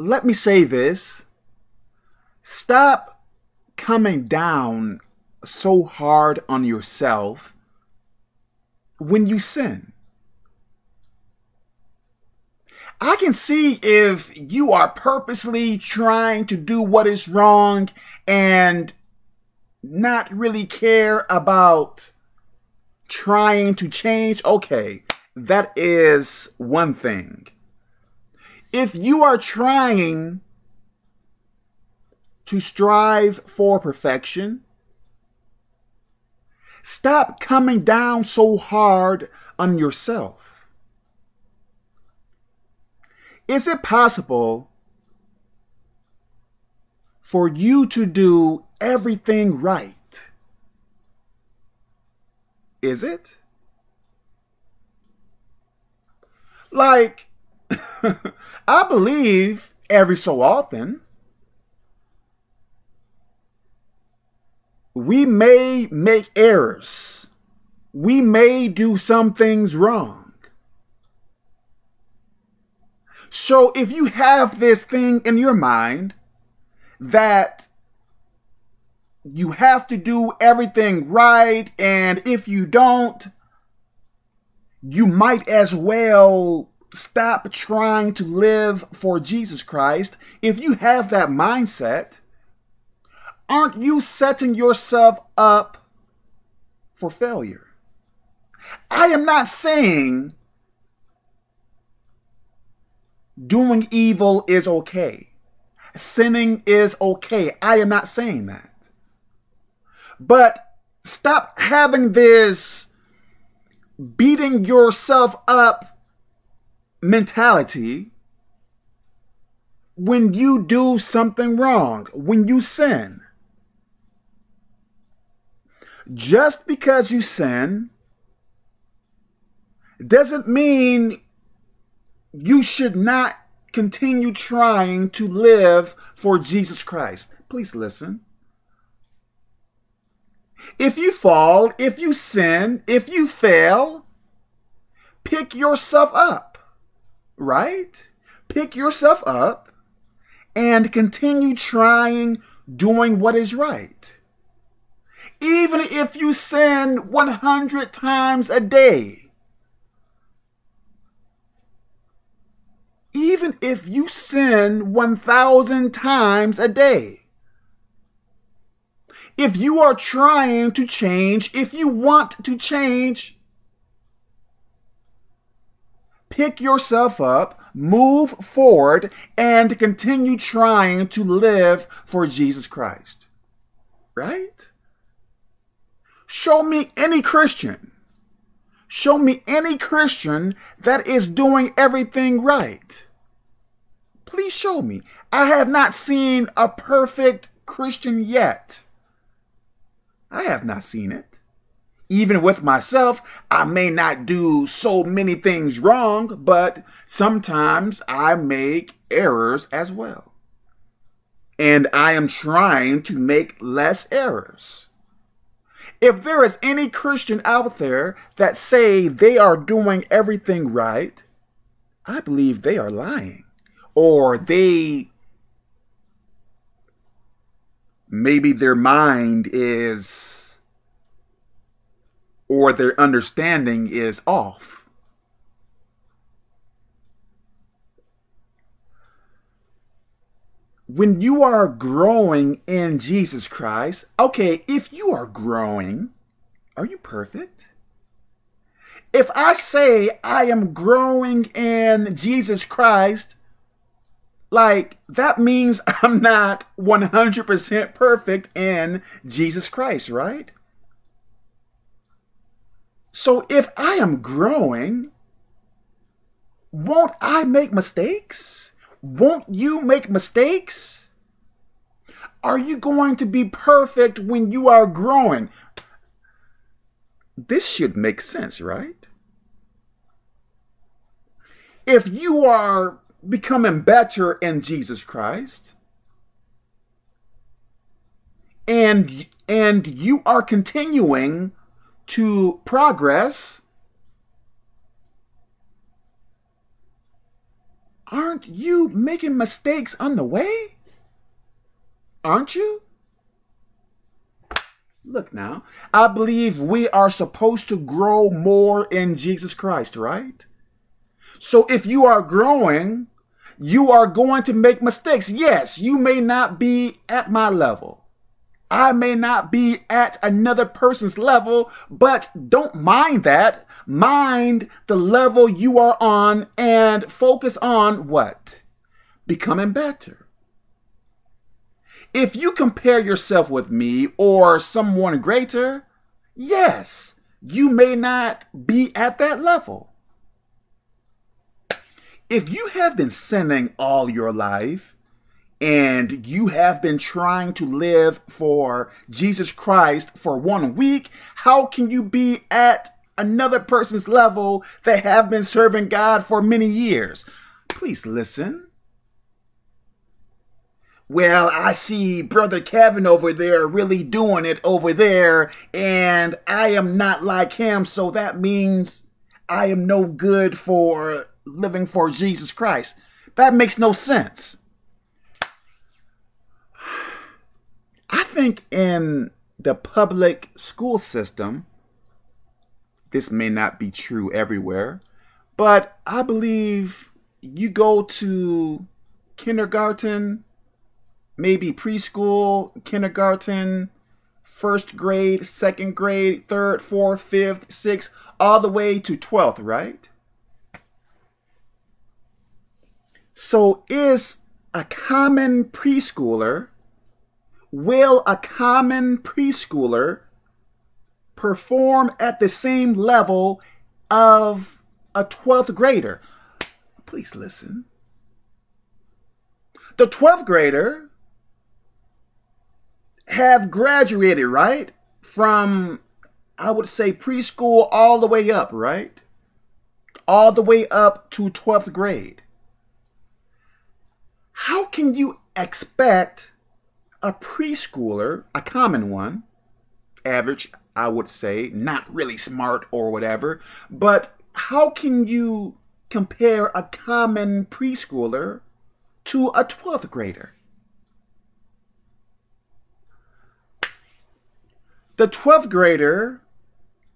let me say this. Stop coming down so hard on yourself when you sin. I can see if you are purposely trying to do what is wrong and not really care about trying to change. Okay, that is one thing. If you are trying to strive for perfection, stop coming down so hard on yourself. Is it possible for you to do everything right? Is it? Like, I believe every so often we may make errors. We may do some things wrong. So if you have this thing in your mind that you have to do everything right, and if you don't, you might as well stop trying to live for Jesus Christ. If you have that mindset, aren't you setting yourself up for failure? I am not saying doing evil is okay. Sinning is okay. I am not saying that. But stop having this beating yourself up mentality when you do something wrong, when you sin. Just because you sin doesn't mean you should not continue trying to live for Jesus Christ. Please listen. If you fall, if you sin, if you fail, pick yourself up, right? Pick yourself up and continue trying, doing what is right. Even if you sin 100 times a day, even if you sin 1,000 times a day, if you are trying to change, if you want to change, pick yourself up, move forward, and continue trying to live for Jesus Christ. Right? Show me any Christian. Show me any Christian that is doing everything right. Please show me. I have not seen a perfect Christian yet. I have not seen it. Even with myself, I may not do so many things wrong, but sometimes I make errors as well. And I am trying to make less errors. If there is any Christian out there that say they are doing everything right, I believe they are lying, or maybe their mind is, or their understanding is off. When you are growing in Jesus Christ, okay, if you are growing, are you perfect? If I say I am growing in Jesus Christ, like, that means I'm not 100% perfect in Jesus Christ, right? So if I am growing, won't I make mistakes? Won't you make mistakes? Are you going to be perfect when you are growing? This should make sense, right? If you are becoming better in Jesus Christ, and you are continuing to progress, aren't you making mistakes on the way? Aren't you? Look now, I believe we are supposed to grow more in Jesus Christ, right? So if you are growing, you are going to make mistakes. Yes, you may not be at my level. I may not be at another person's level, but don't mind that. Mind the level you are on and focus on what? Becoming better. If you compare yourself with me or someone greater, yes, you may not be at that level. If you have been sinning all your life and you have been trying to live for Jesus Christ for 1 week, how can you be at another person's level that have been serving God for many years? Please listen. Well, I see Brother Kevin over there really doing it over there, and I am not like him, so that means I am no good for living for Jesus Christ. That makes no sense. I think in the public school system, this may not be true everywhere, but I believe you go to kindergarten, maybe preschool, kindergarten, first grade, second grade, third, fourth, fifth, sixth, all the way to 12th, right? So will a common preschooler perform at the same level of a 12th grader? Please listen. The 12th grader have graduated, right? From, I would say, preschool all the way up, right? All the way up to 12th grade. How can you expect a preschooler, a common one, average, I would say, not really smart or whatever, but how can you compare a common preschooler to a 12th grader? The 12th grader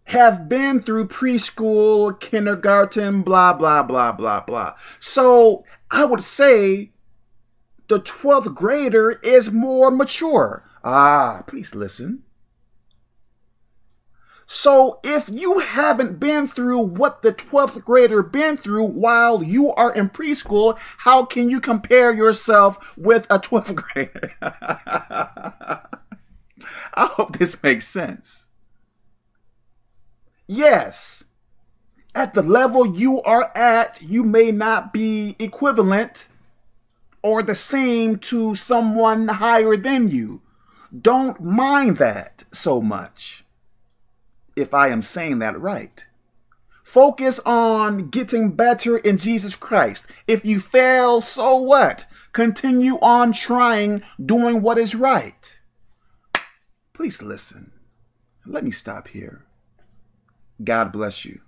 have been through preschool, kindergarten, blah, blah, blah, blah, blah. So I would say the 12th grader is more mature. Ah, please listen. So if you haven't been through what the 12th grader been through while you are in preschool, how can you compare yourself with a 12th grader? I hope this makes sense. Yes, at the level you are at, you may not be equivalent or the same to someone higher than you. Don't mind that so much, if I am saying that right. Focus on getting better in Jesus Christ. If you fail, so what? Continue on trying, doing what is right. Please listen. Let me stop here. God bless you.